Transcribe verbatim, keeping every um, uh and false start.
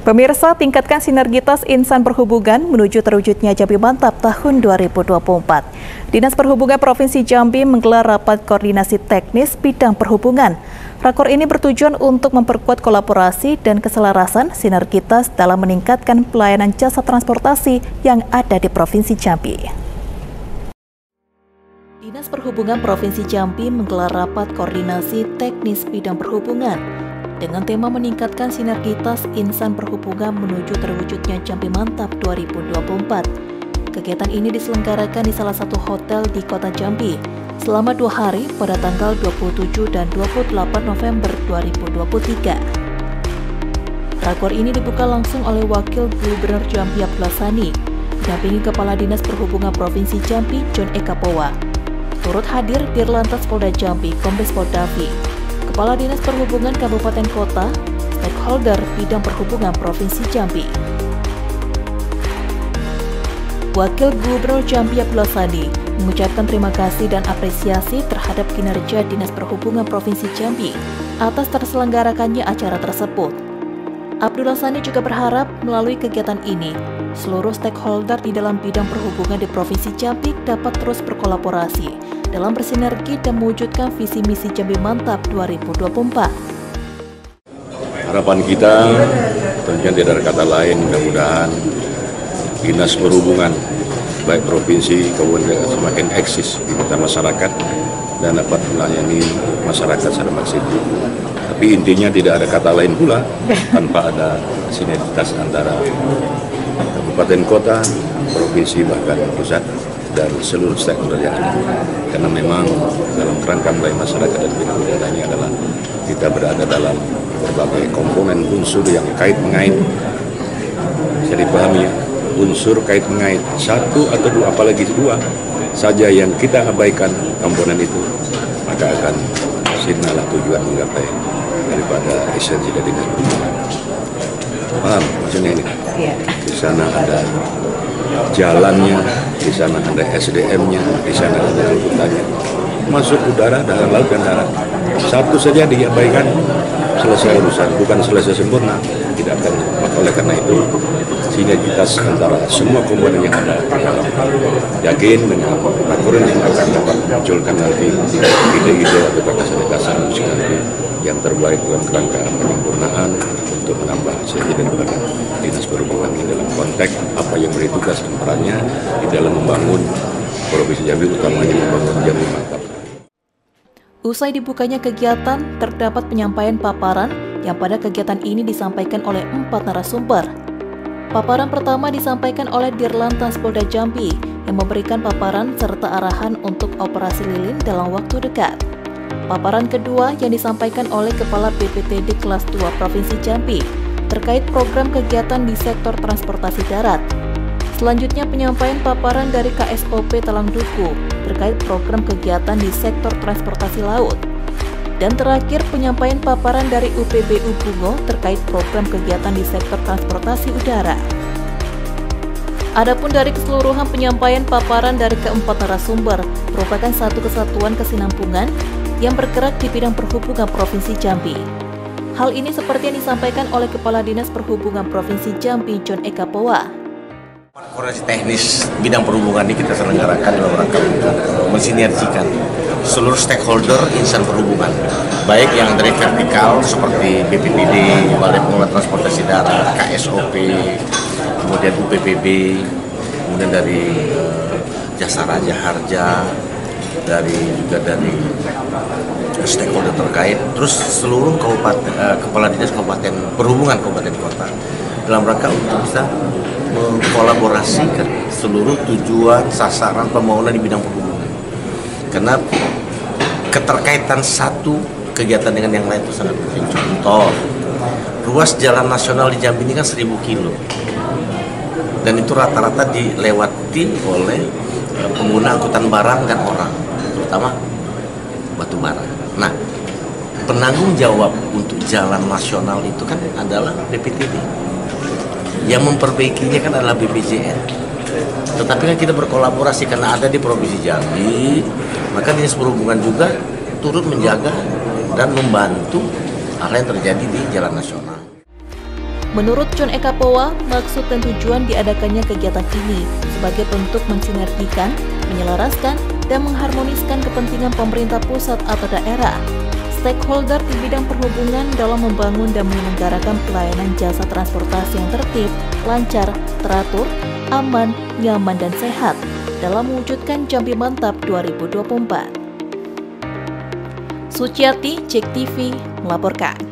Pemirsa, tingkatkan sinergitas insan perhubungan menuju terwujudnya Jambi Mantap tahun dua ribu dua puluh empat. Dinas Perhubungan Provinsi Jambi menggelar rapat koordinasi teknis bidang perhubungan. Rakor ini bertujuan untuk memperkuat kolaborasi dan keselarasan sinergitas dalam meningkatkan pelayanan jasa transportasi yang ada di Provinsi Jambi. Dinas Perhubungan Provinsi Jambi menggelar rapat koordinasi teknis bidang perhubungan dengan tema meningkatkan sinergitas insan perhubungan menuju terwujudnya Jambi Mantap dua ribu dua puluh empat. Kegiatan ini diselenggarakan di salah satu hotel di Kota Jambi selama dua hari pada tanggal dua puluh tujuh dan dua puluh delapan November dua ribu dua puluh tiga. Rakor ini dibuka langsung oleh Wakil Gubernur Jambi Abdullah Sani, didampingi Kepala Dinas Perhubungan Provinsi Jambi John Ekapowa. Turut hadir Dirlantan Polda Jambi, Kombes Pol Davi, Kepala Dinas Perhubungan Kabupaten Kota, stakeholder bidang perhubungan Provinsi Jambi. Wakil Gubernur Jambi Abdullah Sani mengucapkan terima kasih dan apresiasi terhadap kinerja Dinas Perhubungan Provinsi Jambi atas terselenggarakannya acara tersebut. Abdullah Sani juga berharap melalui kegiatan ini, seluruh stakeholder di dalam bidang perhubungan di Provinsi Jambi dapat terus berkolaborasi dalam bersinergi dan mewujudkan visi misi Jambi Mantap dua ribu dua puluh empat. Harapan kita tentunya tidak ada kata lain, mudah-mudahan dinas perhubungan baik provinsi kabupaten semakin eksis di mata masyarakat dan dapat melayani masyarakat secara maksimal. Tapi intinya tidak ada kata lain pula tanpa ada sinergitas antara kabupaten kota, provinsi, bahkan pusat dan seluruh stakeholder yang ada. Karena memang dalam kerangka melayani masyarakat dan bidang perhubungan ini adalah kita berada dalam berbagai komponen unsur yang kait mengait. Bisa dipahami ya, unsur kait mengait satu atau dua, apalagi dua saja yang kita abaikan komponen itu, maka akan sirnalah tujuan menggapai daripada esensi dari dinas perhubungan. Paham maksudnya ini? Di sana ada jalannya, di sana ada S D M-nya, di sana ada angkutannya, masuk udara, darat, laut, dan darat. Satu saja diabaikan, selesai urusan. Bukan selesai sempurna, tidak akan. Oleh karena itu, sinergitas antara semua komponen yang ada, yakin dengan rakor yang akan dapat munculkan nanti ide-ide atau gagasan-gagasan yang terbaik dalam kerangka penyempurnaan untuk menambah sinergi dan keberkahan dinas perhubungan ini dalam konteks apa yang beri tugas dan perannya di dalam membangun Provinsi Jambi, utamanya membangun Jambi Mantap. Usai dibukanya kegiatan, terdapat penyampaian paparan yang pada kegiatan ini disampaikan oleh empat narasumber. Paparan pertama disampaikan oleh Dirlantas Polda Jambi yang memberikan paparan serta arahan untuk operasi lilin dalam waktu dekat. Paparan kedua yang disampaikan oleh Kepala B P T D kelas dua Provinsi Jambi terkait program kegiatan di sektor transportasi darat. Selanjutnya penyampaian paparan dari K S O P Telang Duku terkait program kegiatan di sektor transportasi laut. Dan terakhir penyampaian paparan dari U P B U Bungo terkait program kegiatan di sektor transportasi udara. Adapun dari keseluruhan penyampaian paparan dari keempat narasumber merupakan satu kesatuan kesinambungan yang bergerak di bidang perhubungan Provinsi Jambi. Hal ini seperti yang disampaikan oleh Kepala Dinas Perhubungan Provinsi Jambi, John Ekapowa. Koordinasi teknis bidang perhubungan ini kita selenggarakan dalam rangka untuk mensinergikan seluruh stakeholder insan perhubungan, baik yang dari vertikal seperti B P T D, Balai Pengelola Transportasi Darat, K S O P, kemudian U P B B, kemudian dari Jasa Raja Harja, dari juga dari stakeholder terkait, terus seluruh kabupaten, eh, kepala dinas kabupaten perhubungan kabupaten kota dalam rangka untuk bisa mengkolaborasikan seluruh tujuan sasaran pembangunan di bidang perhubungan. Karena keterkaitan satu kegiatan dengan yang lain itu sangat penting. Contoh, ruas jalan nasional di Jambi ini kan seribu kilo, dan itu rata-rata dilewati oleh pengguna angkutan barang dan orang, terutama batu bara. Nah, penanggung jawab untuk jalan nasional itu kan adalah B P T D, yang memperbaikinya kan adalah B P J N. Tetapi kan kita berkolaborasi karena ada di Provinsi Jambi, maka dinas perhubungan juga turut menjaga dan membantu apa yang terjadi di jalan nasional. Menurut John Ekapowa, maksud dan tujuan diadakannya kegiatan ini sebagai bentuk mensinergikan, menyelaraskan, dan mengharmoniskan kepentingan pemerintah pusat atau daerah, stakeholder di bidang perhubungan dalam membangun dan menyelenggarakan pelayanan jasa transportasi yang tertib, lancar, teratur, aman, nyaman, dan sehat dalam mewujudkan Jambi Mantap dua ribu dua puluh empat. Suciati, Jek T V, melaporkan.